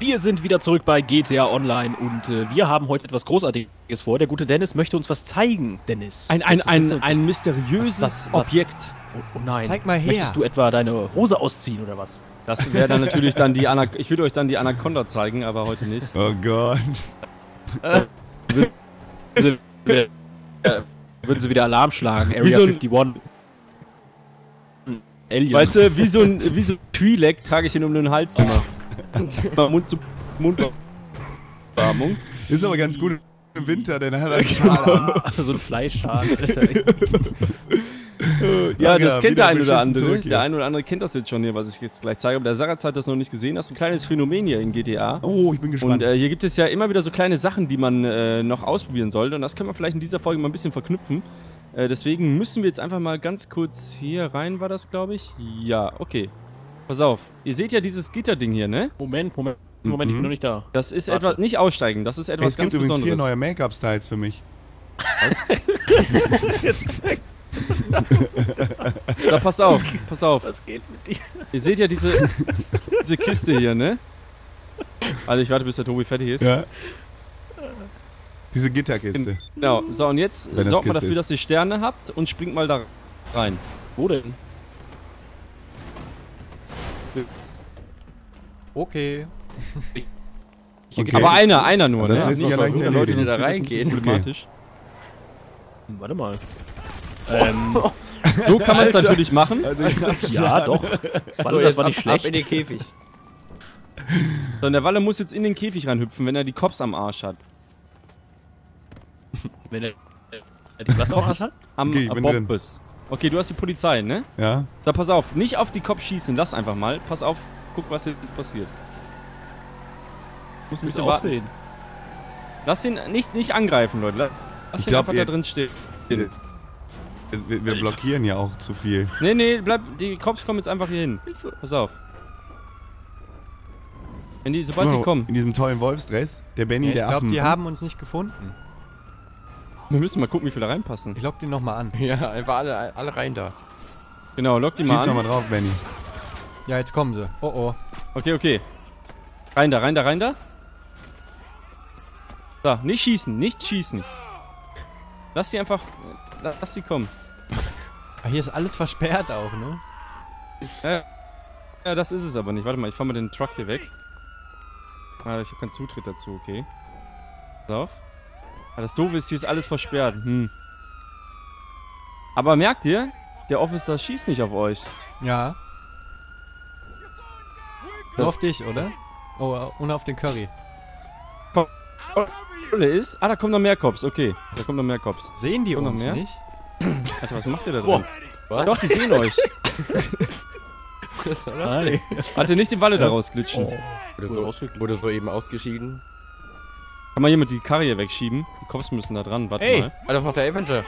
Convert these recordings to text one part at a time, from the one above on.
Wir sind wieder zurück bei GTA Online und wir haben heute etwas Großartiges vor. Der gute Dennis möchte uns was zeigen, Dennis. Ein mysteriöses Objekt. Oh nein. Zeig mal her. Möchtest du etwa deine Hose ausziehen oder was? Das wäre dann natürlich dann die Anaconda. Ich würde euch dann die Anaconda zeigen, aber heute nicht. Oh Gott. Würden sie wieder Alarm schlagen, Area 51. Aliens. Weißt du, wie so ein Twi'lek trage ich ihn um den Hals immer. Mund zu Mund. Warmung. Ist aber ganz gut im Winter, denn er hat einen Schal. So ein Fleischschal. Ja, das kennt der ein oder andere. Der ein oder andere kennt das jetzt schon hier, was ich jetzt gleich zeige. Aber der Sarazar hat das noch nicht gesehen. Das ist ein kleines Phänomen hier in GTA. Oh, ich bin gespannt. Und hier gibt es ja immer wieder so kleine Sachen, die man noch ausprobieren sollte. Und das können wir vielleicht in dieser Folge mal ein bisschen verknüpfen. Deswegen müssen wir jetzt einfach mal ganz kurz hier rein, war das, glaube ich? Ja, okay. Pass auf, ihr seht ja dieses Gitterding hier, ne? Moment, ich bin noch nicht da. Das ist etwas, nicht aussteigen, das ist etwas ganz Besonderes. Es gibt übrigens 4 neue Make-up-Styles für mich. Was? Da, pass auf. Was geht mit dir? Ihr seht ja diese Kiste hier, ne? Also ich warte, bis der Tobi fertig ist. Ja. Diese Gitterkiste. Genau, so und jetzt sorgt mal dafür, dass ihr Sterne habt und springt mal da rein. Wo denn? Okay. Aber einer nur, ne? Das ist nicht allein der Leute, die da reingehen. Problematisch. Warte mal. So kann man es natürlich machen. Also ja, doch. Walle, das war nicht schlecht. Ab in den Käfig. So, und der Walle muss jetzt in den Käfig reinhüpfen, wenn er die Cops am Arsch hat. Wenn er die was am Arsch hat? Am Bobbes. Okay, du hast die Polizei, ne? Ja. Da pass auf, nicht auf die Cops schießen, lass einfach mal. Pass auf, guck, was jetzt passiert. Muss mich auch sehen. Lass den nicht angreifen, Leute. Lass den einfach da drin stehen. Wir blockieren ja auch zu viel. Nee, bleib. Die Cops kommen jetzt einfach hier hin. Pass auf. Wenn die, sobald die kommen. In diesem tollen Wolfsdress, der Benny, ja, der Affen. Ich glaube, die haben uns nicht gefunden. Wir müssen mal gucken, wie viele da reinpassen. Ich lock die nochmal an. Ja, einfach alle rein da. Genau, lock die mal an. Schieß nochmal drauf, Benny. Ja, jetzt kommen sie. Oh. Okay. Rein da. So, nicht schießen. Lass sie kommen. Hier ist alles versperrt auch, ne? Ja, das ist es aber nicht. Warte mal, ich fahr mal den Truck hier weg. Ah, ich hab keinen Zutritt dazu, okay. Pass auf. Ah, das Doofe ist, hier ist alles versperrt. Aber merkt ihr, der Officer schießt nicht auf euch. Ja. Nur auf dich, oder? Oh, und auf den Curry. Ah, da kommen noch mehr Cops, okay. Sehen die uns nicht? Alter, was macht ihr da drin? Was? Doch, die sehen euch. Was war das denn? Alter, nicht die Walle da rausglitschen. Wurde so eben ausgeschieden. Kann mal jemand die Karre hier wegschieben? Die Cops müssen da dran, warte mal. Alter, was macht der Avenger?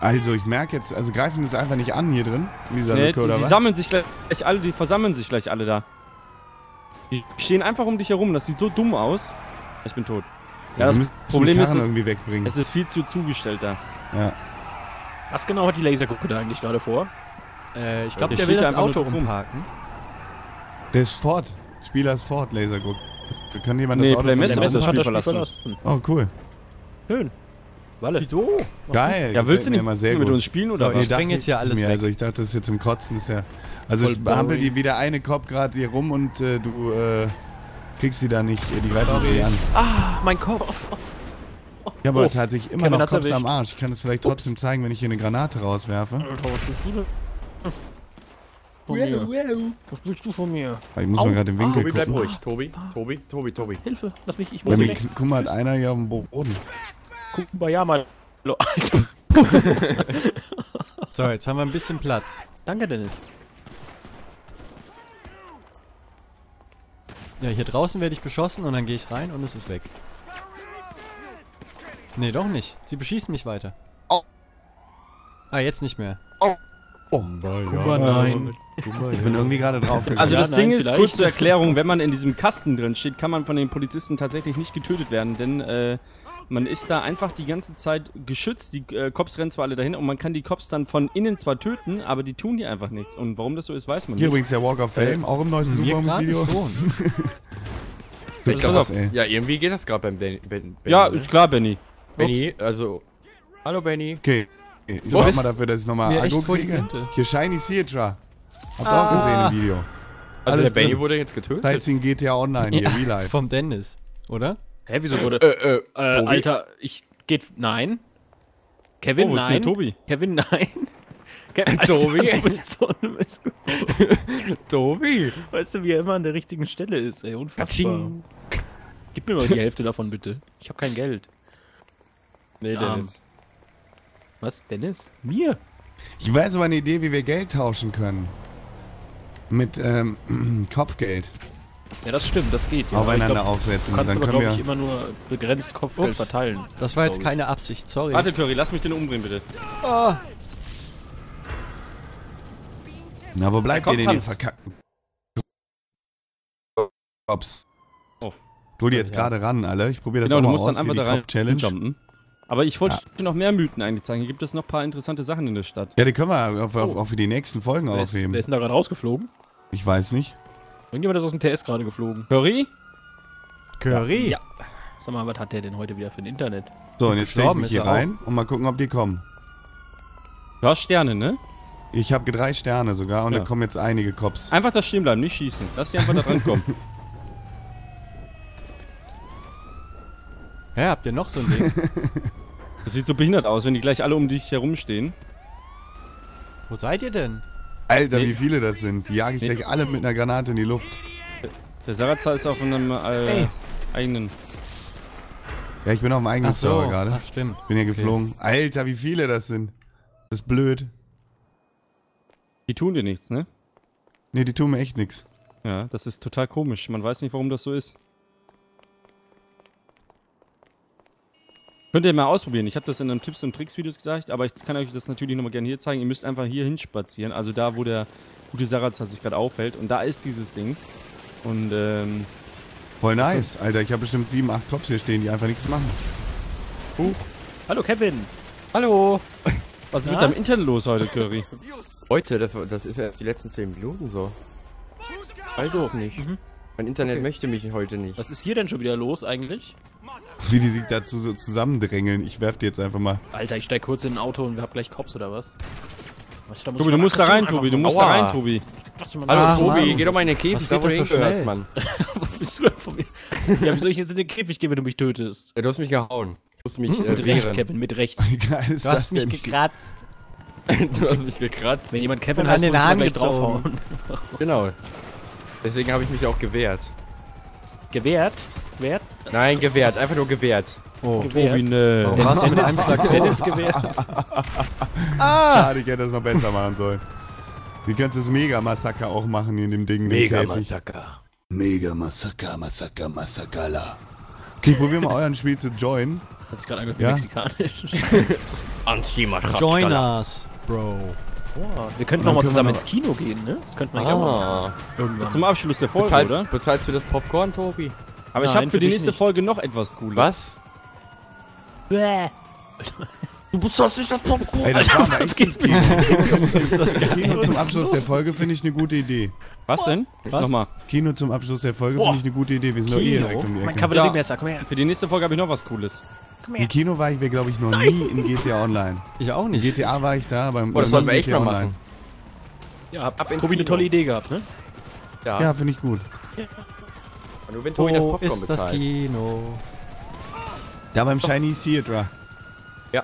Also, ich merke jetzt, also greifen das einfach nicht an hier drin, in dieser Lücke, oder was? Die versammeln sich gleich alle da. Die stehen einfach um dich herum, das sieht so dumm aus. Ich bin tot. Ja, das Problem ist, es ist viel zu zugestellt da. Ja. Was genau hat die Lasergucke da eigentlich gerade vor? Ich glaube, der will das Auto rumparken. Der ist fort. Spieler ist fort, Laserguck. Kann jemand das Auto verlassen? Oh, cool. Schön. Walle. Geil. Ja, willst du nicht mit uns spielen oder was? Ich bringe jetzt hier alles weg. Also ich dachte, das ist jetzt zum Kotzen. Ist ja. Also ich behandle die wieder eine Cop gerade hier rum und du kriegst die da nicht, die greifen nicht an. Ah, mein Kopf. Ich habe tatsächlich immer noch Cops am Arsch. Ich kann es vielleicht trotzdem zeigen, wenn ich hier eine Granate rauswerfe. Was willst du von mir? Ich muss mal gerade den Winkel gucken. Bleib ruhig, Tobi. Hilfe, lass mich, ich muss hier weg. Guck mal, hat einer hier auf dem Boden. Gucken wir ja mal. So, jetzt haben wir ein bisschen Platz. Danke, Dennis. Ja, hier draußen werde ich beschossen und dann gehe ich rein und es ist weg. Nee, doch nicht. Sie beschießen mich weiter. Oh. Ah, jetzt nicht mehr. Oh. Oh nein. Ich bin irgendwie gerade drauf gegangen. Also das Ding ist, kurz zur Erklärung, wenn man in diesem Kasten drin steht, kann man von den Polizisten tatsächlich nicht getötet werden, denn Man ist da einfach die ganze Zeit geschützt. Die Cops rennen zwar alle dahin und man kann die Cops dann von innen zwar töten, aber die tun hier einfach nichts. Und warum das so ist, weiß man nicht. Hier übrigens der Walk of Fame, auch im neuesten Superbums-Video. Ich glaub, ja, irgendwie geht das gerade beim Benny. Ja, ist klar, Benny. Benny, also... Hallo, Benny. Okay. Ich sorge mal dafür, dass ich nochmal Aggro kriege. Hier, Shiny Theater. Habt ihr auch gesehen im Video. Also der Benny wurde jetzt getötet? Seit in GTA Online hier, wie live. Vom Dennis, oder? Hä, wieso wurde... Alter, ich... Geht... Nein. Kevin, nein. Wo ist denn Tobi? Kevin, nein. Alter, Tobi, du bist so ein Mist. Tobi. Weißt du, wie er immer an der richtigen Stelle ist, ey. Unfassbar. Gib mir mal die Hälfte davon, bitte. Ich hab kein Geld. Nee, Dennis. Was? Dennis? Mir? Ich weiß aber eine Idee, wie wir Geld tauschen können. Mit, Kopfgeld. Ja, das stimmt, das geht. Ja. Aufeinander aufsetzen. Kannst dann aber, glaube ich, immer nur begrenzt Kopfgeld verteilen. Das war jetzt keine Absicht, sorry. Warte, Curry, lass mich den umbringen, bitte. Oh. Na, wo bleibt ihr denn hier verkackten Cops? Oh. Hol die jetzt gerade ran, alle. Ich probiere das auch mal aus, dann einfach die Cop-Challenge. Aber ich wollte noch mehr Mythen eigentlich zeigen. Hier gibt es noch ein paar interessante Sachen in der Stadt. Ja, die können wir auch für die nächsten Folgen aufheben. Wer ist denn da gerade rausgeflogen? Ich weiß nicht. Irgendjemand ist aus dem TS gerade geflogen. Curry? Curry? Ja. Sag mal, was hat der denn heute wieder für ein Internet? So, und jetzt stell ich mich hier rein und mal gucken, ob die kommen. Du hast Sterne, ne? Ich habe 3 Sterne sogar und da kommen jetzt einige Cops. Einfach da stehen bleiben, nicht schießen. Lass die einfach da rankommen. Hä, habt ihr noch so ein Ding? Das sieht so behindert aus, wenn die gleich alle um dich herumstehen. Wo seid ihr denn? Alter, wie viele das sind. Die jage ich gleich alle mit einer Granate in die Luft. Der Sarazar ist auf einem eigenen... Ja, ich bin auf einem eigenen Server gerade. Ach, stimmt. Bin hier geflogen. Alter, wie viele das sind. Das ist blöd. Die tun dir nichts, ne? Ne, die tun mir echt nichts. Ja, das ist total komisch. Man weiß nicht, warum das so ist. Könnt ihr mal ausprobieren. Ich habe das in einem Tipps- und Tricks-Videos gesagt, aber ich kann euch das natürlich nochmal gerne hier zeigen. Ihr müsst einfach hier hinspazieren, also da, wo der gute Sarazar sich gerade auffällt. Und da ist dieses Ding. Und, voll nice, Alter. Ich habe bestimmt 7, 8 Cops hier stehen, die einfach nichts machen. Huch. Hallo, Kevin. Hallo. Was ist mit deinem Internet los heute, Curry? Heute, das ist erst die letzten 10 Minuten so. Weiß ich nicht. Mhm. Mein Internet möchte mich heute nicht. Was ist hier denn schon wieder los eigentlich? Wie die sich dazu so zusammendrängeln. Ich werf die jetzt einfach mal. Alter, ich steig kurz in ein Auto und wir haben gleich Cops oder was? Tobi, du musst da rein, Tobi. Du musst da rein, Tobi. Hallo, Tobi, geh doch mal in den Käfig. Da, wo du hingehörst, Mann. Wo bist du denn von mir? Ja, wie soll ich jetzt in den Käfig gehen, wenn du mich tötest? Ja, du hast mich gehauen. Du hast mich mit Recht, Kevin, mit Recht. Du hast mich gekratzt. Du hast mich gekratzt. Wenn jemand Kevin heißt, muss ich gleich draufhauen. Genau. Deswegen habe ich mich auch gewehrt. Gewehrt? Gewehrt? Nein, gewehrt. Einfach nur gewehrt. Oh, Tobi, nö. Dennis gewehrt. Schade, ich hätte das noch besser machen sollen. Wie kannst du das Mega-Massaker auch machen in dem Ding? Mega-Massaker. Mega-Massaker, Massaker, Massakala. Okay, probieren wir euren Spiel zu joinen. Hat sich gerade angehört mexikanisch. Anti-Massaker. Join us, Bro. Boah. Wir könnten nochmal zusammen ins Kino gehen, ne? Das könnten wir eigentlich auch mal irgendwann. Zum Abschluss der Folge, oder? Bezahlst du das Popcorn, Tobi? Aber nein, ich habe für die nächste Folge noch etwas Cooles. Was? Bäh. Du bezahlst nicht das Popcorn. Ey, das war echt ins Kino. Kino zum Abschluss der Folge finde ich eine gute Idee. Was denn? Was? Nochmal. Kino zum Abschluss der Folge finde ich eine gute Idee. Wir sind doch eh direkt um die Ecke. Komm her. Für die nächste Folge habe ich noch was Cooles. Im Kino war ich, glaube ich, noch nie in GTA Online. Ich auch nicht. In GTA war ich da, beim das sollten wir echt mal machen. Ja, hab Tobi eine tolle Idee gehabt, ne? Ja, finde ich gut. Ja. Nur wenn Tobi das Popcorn ist bezahlt. Das Kino. Da beim Shiny Theater. Ja.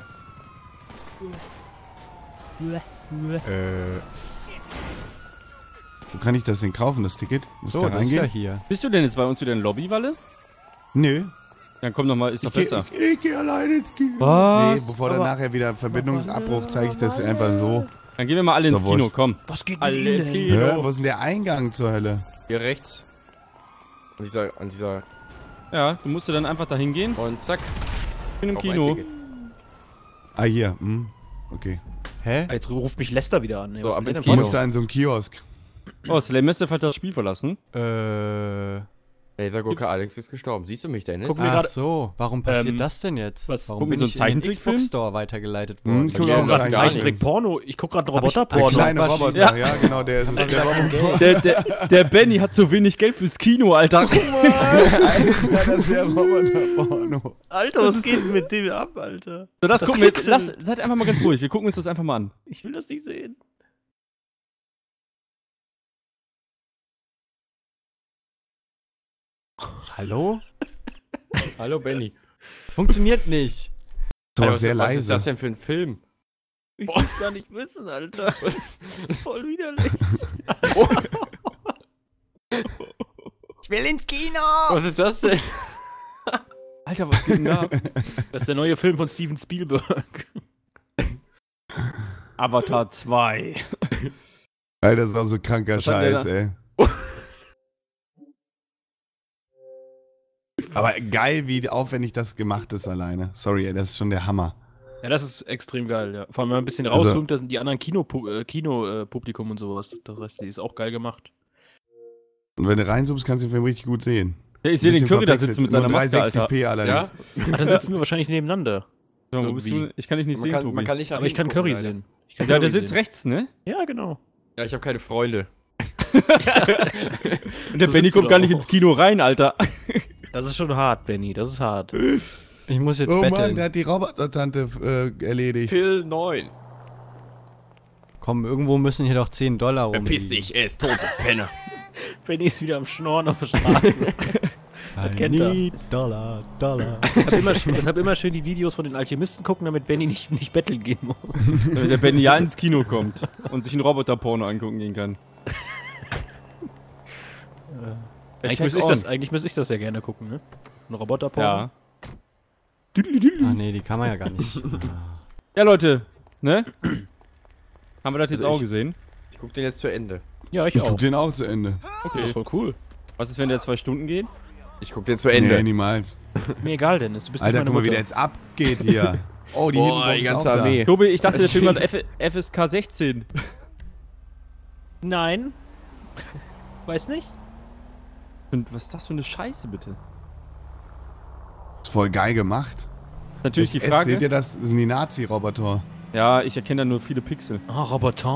Wo kann ich das denn kaufen, das Ticket? Muss so, da reingehen? Ist ja hier. Bist du denn jetzt bei uns wieder in Lobby, Walle? Nö. Dann komm nochmal, ist doch besser. Ich geh alleine ins Kino. Was? Nee, bevor dann nachher wieder Verbindungsabbruch, zeige ich das einfach so. Dann gehen wir mal alle ins Kino, komm. Was geht denn alle ins Kino? Hör, wo ist denn der Eingang zur Hölle? Hier rechts. An dieser... Ja, du musst dann einfach da hingehen. Und zack. Ich bin im Kino. Ah, hier. Hm. Okay. Hä? Jetzt ruft mich Lester wieder an. So, ab ins Kino. Du musst da in so einem Kiosk. Oh, Slaymassive hat das Spiel verlassen. Lasergurke Alex ist gestorben. Siehst du mich, Dennis? Guck mir grad, ach so, warum passiert das denn jetzt? Was, warum bin so ein Zeichentrick Xbox Store weitergeleitet worden? Ich guck gerade Zeichentrick Porno. Ich guck gerade Roboter-Porno. Kleiner Roboter, ja genau, der ist es. Der Benny hat zu wenig Geld fürs Kino, Alter. Guck mal, das ist Roboter-Porno. Alter, was geht mit dem ab, Alter? So, das gucken wir jetzt. Seid einfach mal ganz ruhig. Wir gucken uns das einfach mal an. Ich will das nicht sehen. Hallo? Hallo, Benny. Das funktioniert nicht. So, also, sehr leise. Was ist das denn für ein Film? Ich will es gar nicht wissen, Alter. Voll widerlich. Oh. Ich will ins Kino! Was ist das denn? Alter, was geht denn da? Das ist der neue Film von Steven Spielberg. Avatar 2. Alter, das ist auch so kranker Scheiß, ey. Aber geil, wie aufwendig das gemacht ist alleine. Sorry, das ist schon der Hammer. Ja, das ist extrem geil, ja. Vor allem, wenn man ein bisschen rauszoomt, da sind die anderen Kinopublikum und sowas. Das heißt, die ist auch geil gemacht. Und wenn du reinzoomst, kannst du den Film richtig gut sehen. Ja, ich sehe den Curry da sitzen mit seiner Maske, Alter. Ja? Ach, dann sitzen wir wahrscheinlich nebeneinander. So, ich kann dich nicht sehen, Tobi. Aber ich kann Curry sehen. Ja, der sitzt rechts, ne? Ja, genau. Ja, ich habe keine Freunde. Und der Benny kommt gar nicht ins Kino rein, Alter. Das ist schon hart, Benny. Das ist hart. Ich muss jetzt betteln. Oh Mann, der hat die Roboter-Tante erledigt. Kill 9. Komm, irgendwo müssen hier doch 10 Dollar rum. Verpiss dich, er ist tot, der Penner. Benny ist wieder am Schnorren auf der Straße. Das kennt er. Dollar. Deshalb immer schön die Videos von den Alchemisten gucken, damit Benny nicht betteln gehen muss. Damit der Benny ja ins Kino kommt und sich einen Roboter-Porno angucken gehen kann. Eigentlich müsste ich das ja gerne gucken, ne? Ein Roboterporn. Ja. Ah, nee, die kann man ja gar nicht. Ja, Leute, ne? Haben wir das jetzt auch gesehen? Ich guck den jetzt zu Ende. Ja, ich auch. Ich guck den auch zu Ende. Okay. Das ist voll cool. Was ist, wenn der 2 Stunden geht? Ich guck den zu Ende. Nee, niemals. Mir egal, Dennis. Du bist Alter, guck mal, wie der jetzt abgeht hier. Oh, die ganze Armee. Tobi, ich dachte, der Film hat FSK 16. Nein. Weiß nicht. Und was ist das für eine Scheiße, bitte? Ist voll geil gemacht. Natürlich die Frage... Seht ihr das? Das sind die Nazi-Roboter. Ja, ich erkenne da nur viele Pixel. Ah, Roboter.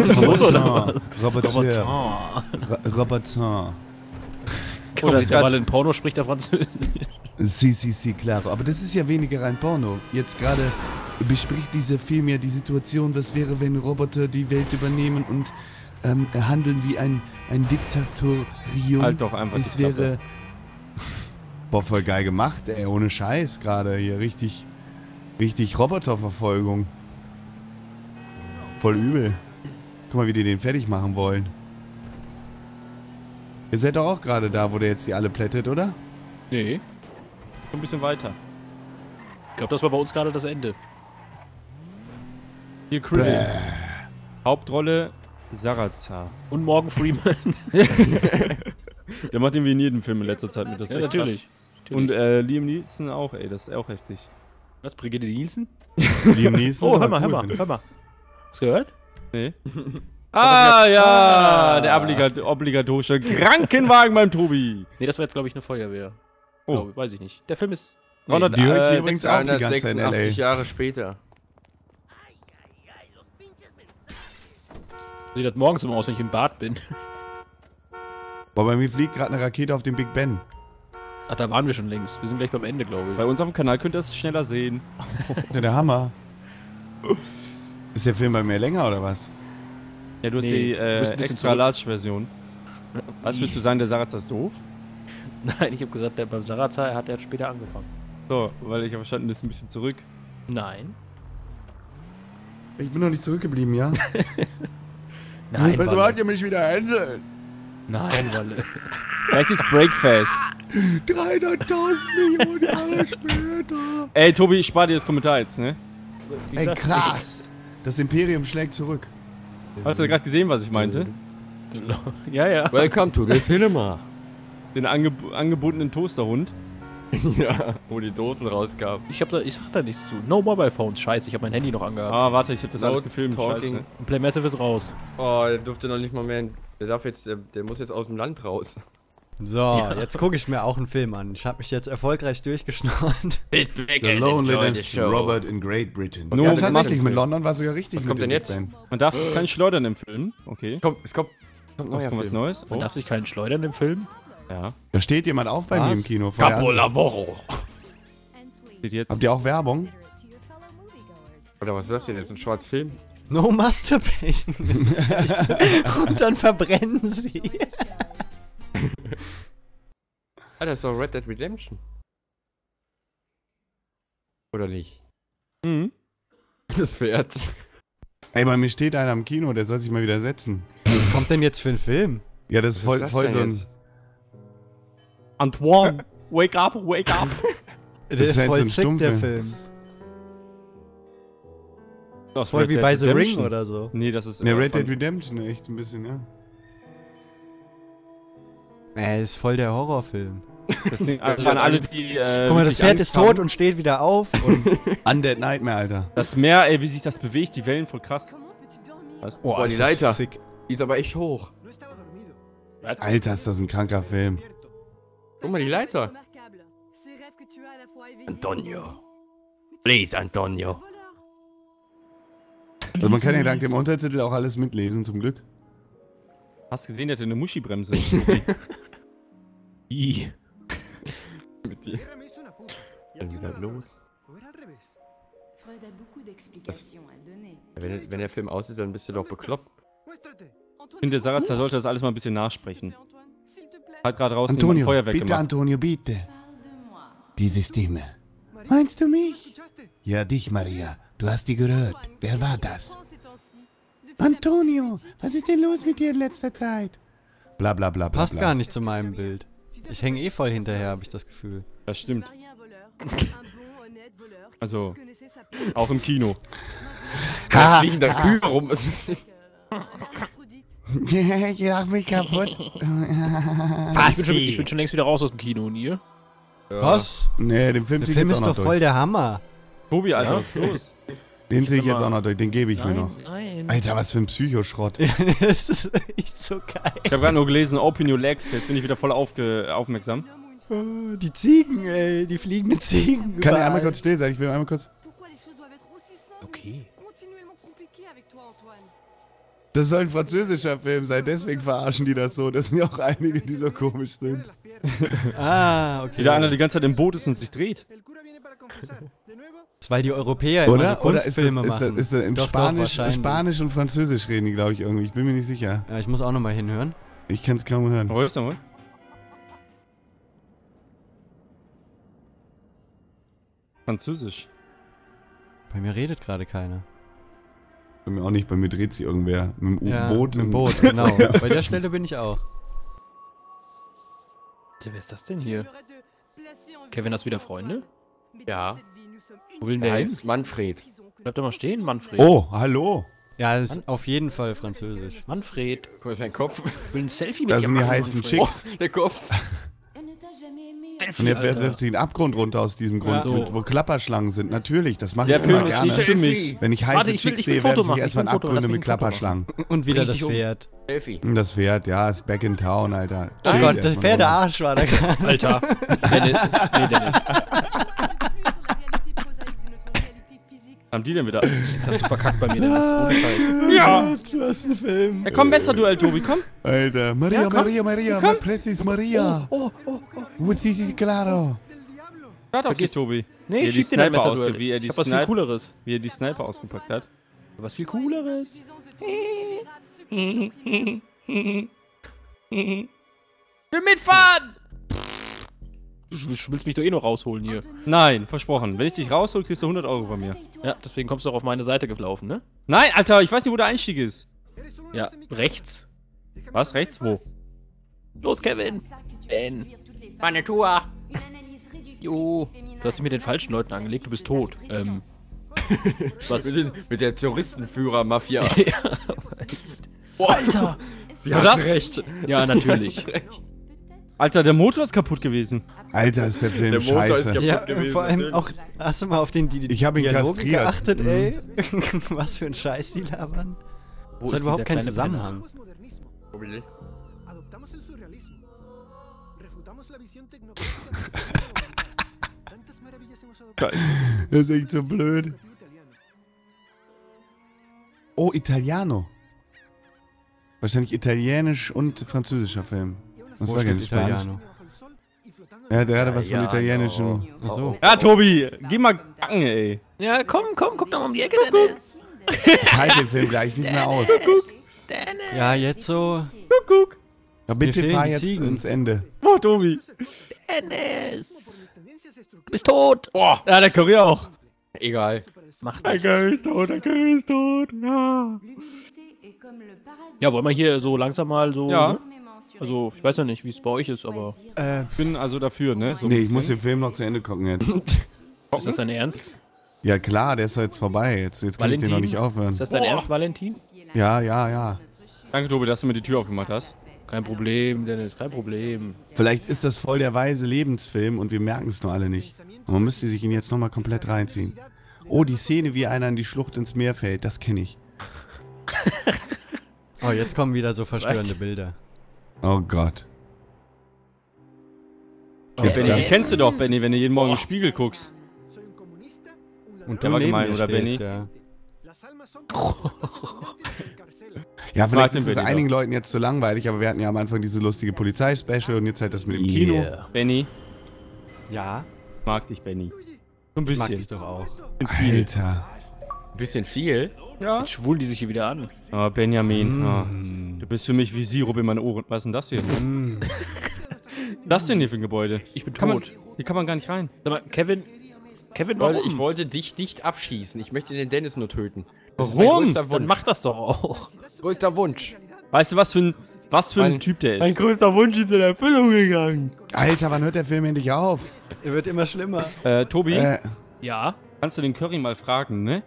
Roboter. Oh, das ist ja mal in Porno, spricht er Französisch. Si, klar. Aber das ist ja weniger rein Porno. Jetzt gerade bespricht dieser Film ja die Situation, was wäre, wenn Roboter die Welt übernehmen und handeln wie ein Diktatorium. Halt doch einfach die Klappe. Wäre... Boah, voll geil gemacht, ey. Ohne Scheiß gerade hier. Richtig Roboterverfolgung. Voll übel. Guck mal, wie die den fertig machen wollen. Ihr seid doch auch gerade da, wo der jetzt die alle plättet, oder? Nee. Ein bisschen weiter. Ich glaube, das war bei uns gerade das Ende. Hier Chris. Hauptrolle... Sarazar. Und Morgan Freeman. Der macht irgendwie in jedem Film in letzter Zeit mit. Das ja, natürlich. Und Liam Neeson auch, ey. Das ist auch heftig. Was? Brigitte Nielsen? Liam Neeson? Oh, hör mal. Hast du gehört? Nee. Ah, ja. Der obligatorische Krankenwagen beim Tobi. Nee, das war jetzt, glaube ich, eine Feuerwehr. Oh. Glaub, weiß ich nicht. Der Film ist... Nee, 386 Jahre später. Sieht das morgens immer aus, wenn ich im Bad bin. Boah, bei mir fliegt gerade eine Rakete auf den Big Ben. Ach, da waren wir schon längst. Wir sind gleich beim Ende, glaube ich. Bei uns auf dem Kanal könnt ihr es schneller sehen. Der Hammer. Ist der Film bei mir länger, oder was? Ja, du hast die Extra-Large-Version. Was willst du sagen, der Sarazar ist doof? Nein, ich habe gesagt, beim Sarazar hat er später angefangen. So, weil ich habe verstanden, du bist ein bisschen zurück. Nein. Ich bin noch nicht zurückgeblieben, ja? Nein, Walle. Wart ihr mich wieder einzeln? Nein, Walle. Vielleicht ist Breakfast. 300.000 Millionen Jahre später. Ey, Tobi, ich spare dir das Kommentar jetzt, ne? Ey, krass. Das Imperium schlägt zurück. Hast du gerade gesehen, was ich meinte? Ja. Welcome to the cinema. Den angebotenen Toasterhund. Ja, wo die Dosen rauskamen. Ich sag da nichts zu. No Mobile Phones, scheiße, ich hab mein Handy noch angehabt. Ah, warte, ich hab das alles gefilmt, scheiße. Playmassive ist raus. Oh, der durfte noch nicht mal mehr... Der muss jetzt aus dem Land raus. So, ja. Jetzt gucke ich mir auch einen Film an. Ich habe mich jetzt erfolgreich durchgeschnurrt. The Loneliness Robert in Great Britain. No, ja, tatsächlich, mit London war sogar richtig. Was kommt denn jetzt? Man darf sich keinen Schleudern im Film. Okay. Komm, es kommt was Neues. Man darf sich keinen Schleudern im Film? Ja. Da steht jemand auf bei mir im Kino. Capo Lavoro. Habt ihr auch Werbung? Oder was ist das denn jetzt? Ein schwarzer Film? No Masturbation. Und dann verbrennen sie. Ah, das ist doch Red Dead Redemption. Oder nicht? Mhm. Das Pferd. Ey, bei mir steht einer im Kino, der soll sich mal wieder setzen. Was kommt denn jetzt für ein Film? Ja, das ist voll so ein... Antoine, wake up, wake up. Das ist voll sick, der Film. Voll wie bei The Ring oder so. Nee, das ist... Ne, Red Dead Redemption, echt ein bisschen, ja. Nee, ist voll der Horrorfilm. Deswegen, also alle, die, guck mal, das Pferd ist tot und steht wieder auf. Undead Nightmare, Alter. Das Meer, ey, wie sich das bewegt, die Wellen voll krass. Was? Oh, die Leiter. Die ist aber echt hoch. Alter, ist das ein kranker Film. Guck mal, die Leiter. Antonio. Please, Antonio. Also man kann ja dank dem Untertitel auch alles mitlesen, zum Glück. Hast gesehen, der hat eine Muschi-Bremse. Ih. Mit dir. Dann wieder los. Das, wenn der Film aussieht, dann bist du doch bekloppt. Ich finde, Sarazar sollte das alles mal ein bisschen nachsprechen. Halt gerade raus, Antonio, Feuerwerk bitte gemacht. Antonio, bitte. Diese Stimme. Meinst du mich? Ja, dich, Maria. Du hast die gehört. Wer war das? Antonio, was ist denn los mit dir in letzter Zeit? Bla bla bla bla. Passt gar nicht zu meinem Bild. Ich hänge eh voll hinterher, habe ich das Gefühl. Das stimmt. Also, auch im Kino. Da fliegen da Kühe rum. Ich lach mich kaputt. Ich bin schon längst wieder raus aus dem Kino, und ihr? Ja. Was? Nee, den Film ist doch voll der Hammer. Tobi, Alter, was ist los? Den sehe ich jetzt auch noch durch, den gebe ich mir noch. Nein. Alter, was für ein Psychoschrott. Ja, das ist echt so geil. Ich habe gerade nur gelesen, open your legs, jetzt bin ich wieder voll aufmerksam. Oh, die Ziegen, ey, die fliegenden Ziegen. Kann er einmal kurz still sein? Ich will einmal kurz... Okay. Das soll ein französischer Film sein, deswegen verarschen die das so. Das sind ja auch einige, die so komisch sind. Ah, okay. Wie der einer die ganze Zeit im Boot ist und sich dreht. Das, weil die Europäer immer so Kunstfilme machen. Oder? Im Spanisch und Französisch reden die, glaube ich, irgendwie. Ich bin mir nicht sicher. Ja, ich muss auch nochmal hinhören. Ich kann es kaum hören. Hörst du mal? Französisch. Bei mir redet gerade keiner. Bei mir auch nicht, bei mir dreht sich irgendwer. Mit dem U-Boot. Ja, mit dem Boot, genau. Bei der Stelle bin ich auch. Wer ist das denn hier? Kevin, hast du wieder Freunde? Ja. Wo will denn der hin? Manfred. Bleib doch mal stehen, Manfred. Oh, hallo. Ja, das ist auf jeden Fall französisch. Manfred. Guck mal, sein Kopf. Ich will ein Selfie mit dir machen. Das sind die heißen Chicks. Oh, der Kopf. Selfie, und der wirft sich den Abgrund runter aus diesem Grund, wo Klapperschlangen sind. Natürlich, das mache ich immer gerne. Für mich. Wenn ich heiße Chicks sehe, werfe ich erstmal Abgründe mit Klapperschlangen. Und wieder das Pferd. Und das Pferd, ja, ist back in town, Alter. Oh Gott, der Pferdearsch war da gerade. Alter. Dennis. Nee, Dennis. Haben die denn wieder? Jetzt hast du verkackt bei mir, Dennis. Ja! Du hast einen Film. Ja, komm, Messerduell, Tobi, komm. Alter, Maria, ja, komm. Maria, komm. Precis, Maria. Oh. This is claro. Wart auf dich, Tobi. Nee, ich schieß den ein Messerduell. Ich hab was viel Cooleres. Wie er die Sniper ausgepackt hat. Was viel Cooleres. Will mitfahren! Du willst mich doch eh noch rausholen hier. Nein, versprochen. Wenn ich dich raushol, kriegst du 100 Euro bei mir. Ja, deswegen kommst du auch auf meine Seite gelaufen, ne? Nein, Alter, ich weiß nicht, wo der Einstieg ist. Ja, rechts. Was, rechts? Wo? Los, Kevin! Ben! Meine Tour! Jo! Du hast dich mit den falschen Leuten angelegt, du bist tot. Was? Mit der Terroristenführer-Mafia. Ja, boah, Alter! Sie hat das? Recht. Ja, natürlich. Alter, der Motor ist kaputt gewesen. Alter, ist der Film scheiße. Der Motor ist kaputt gewesen. Vor allem auch, hast du mal auf den Dialogen geachtet, ey? Was für ein Scheiß die labern. Das hat überhaupt keinen Zusammenhang. Scheiße. Das ist echt so blöd. Oh, Italiano. Wahrscheinlich italienisch und französischer Film. Das war gar nicht Italiano. Ja, der hatte was von italienischem. Ach so. Ja, Tobi, geh mal kacken, ey. Ja, komm, guck doch mal um die Ecke, Dennis. Ich halte den Film gleich nicht mehr aus. Ja, jetzt so. Guck. Ja, bitte fahr jetzt ins Ende. Oh, Tobi. Dennis. Du bist tot. Boah, ja, der Curry auch. Egal. Macht nichts. Der Curry ist tot, ja. Ja, wollen wir hier so langsam mal so... Ja. Ne? Also, ich weiß ja nicht, wie es bei euch ist, aber... Ich bin also dafür, ne? So nee, ich muss den Film noch zu Ende gucken jetzt. Ist das dein Ernst? Ja klar, der ist ja jetzt vorbei. Jetzt kann ich den noch nicht aufhören. Ist das dein Ernst, Valentin? Ja. Danke, Tobi, dass du mir die Tür aufgemacht hast. Kein Problem, Dennis, kein Problem. Vielleicht ist das voll der weise Lebensfilm und wir merken es nur alle nicht. Und man müsste sich ihn jetzt nochmal komplett reinziehen. Oh, die Szene, wie einer in die Schlucht ins Meer fällt, das kenne ich. Oh, jetzt kommen wieder so verstörende Bilder. Oh Gott. Oh, Benny, die kennst du doch, Benny, wenn du jeden Morgen im Spiegel guckst. Und der war gemein, oder Benny? Ja. Ja, vielleicht ist es einigen Leuten jetzt zu langweilig, aber wir hatten ja am Anfang diese lustige Polizei-Special und jetzt halt das mit dem Kino. Benny. Ja? Ich mag dich, Benny. So ein bisschen. Ich mag dich doch auch. Alter. Ein bisschen viel? Ja. Jetzt schwulen die sich hier wieder an. Oh, Benjamin. Mm. Oh. Du bist für mich wie Sirup in meinen Ohren. Was ist denn das hier? Mm. Das denn hier für ein Gebäude? Ich bin tot. Hier kann man gar nicht rein. Sag mal, Kevin, warum? Ich wollte dich nicht abschießen. Ich möchte den Dennis nur töten. Das warum? Dann mach das doch auch. Größter Wunsch. Weißt du, was für ein Typ der ist? Mein größter Wunsch ist in Erfüllung gegangen. Alter, wann hört der Film endlich auf? Er wird immer schlimmer. Tobi? Ja? Kannst du den Curry mal fragen, ne?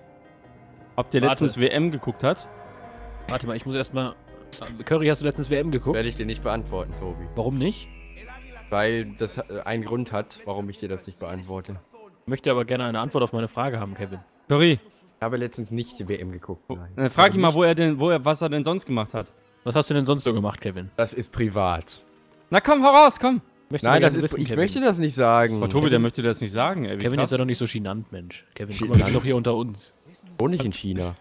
Ob der letztens WM geguckt hat? Warte mal, ich muss erstmal. Curry, hast du letztens WM geguckt? Werde ich dir nicht beantworten, Tobi. Warum nicht? Weil das einen Grund hat, warum ich dir das nicht beantworte. Ich möchte aber gerne eine Antwort auf meine Frage haben, Kevin. Curry. Ich habe letztens nicht die WM geguckt. Nein. Frag ihn mal, was er denn sonst gemacht hat. Was hast du denn sonst so gemacht, Kevin? Das ist privat. Na komm, hau raus, komm. Nein, das ist, ich möchte das nicht sagen. Aber Tobi, der möchte das nicht sagen. Ey, Kevin ist ja doch nicht so chinant, Mensch. Kevin, guck mal, wir sind doch hier unter uns. Wo nicht in China?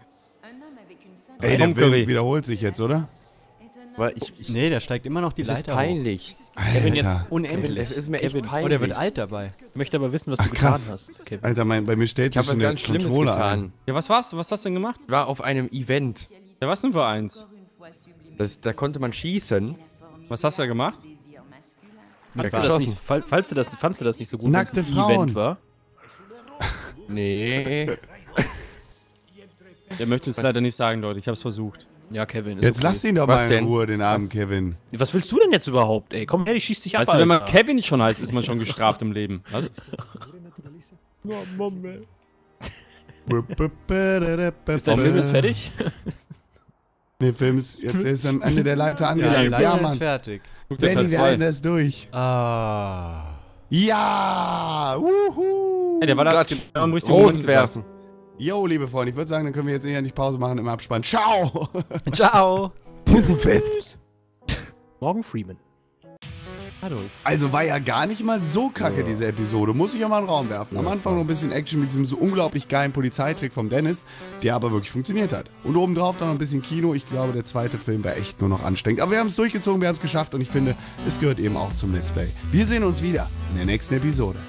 Ey, der Film wiederholt sich jetzt, oder? Nee, der steigt immer noch die Leiter hoch. Das ist peinlich. Kevin, jetzt unendlich. Es ist mir echt peinlich. Oder wird alt dabei. Ich möchte aber wissen, was du getan hast, Kevin. Alter, bei mir stellt sich schon der Controller an. Ja, was war's? Was hast du denn gemacht? Ich war auf einem Event. Ja, was denn für eins? Da konnte man schießen. Was hast du da gemacht? Fandst du das nicht so gut, dass es ein Event war? Nee. Der möchte es leider nicht sagen, Leute. Ich hab's versucht. Ja, Kevin. Ist jetzt okay. Lass ihn doch mal in Ruhe, den armen Kevin. Was willst du denn jetzt überhaupt, ey? Komm her, ich schieß dich ab, weißt Alter. Du, wenn man Kevin nicht schon heißt, ist man schon gestraft im Leben. Was? Ist dein Film jetzt fertig? Der Film ist jetzt am Ende der Leiter angelangt. Ja, Mann. Ist fertig. Benny, der eine ist durch. Ah. Ja! Wuhu! Hey, der war da am richtigen Moment werfen. Jo, liebe Freunde, ich würde sagen, dann können wir jetzt endlich Pause machen im Abspann. Ciao! Ciao! Pussenfest! Morgan Freeman. Hallo. Also war ja gar nicht mal so kacke, diese Episode. Muss ich ja mal in den Raum werfen. Am Anfang noch ein bisschen Action mit diesem so unglaublich geilen Polizeitrick vom Dennis, der aber wirklich funktioniert hat. Und obendrauf dann noch ein bisschen Kino. Ich glaube, der zweite Film war echt nur noch anstrengend. Aber wir haben es durchgezogen, wir haben es geschafft und ich finde, es gehört eben auch zum Let's Play. Wir sehen uns wieder in der nächsten Episode.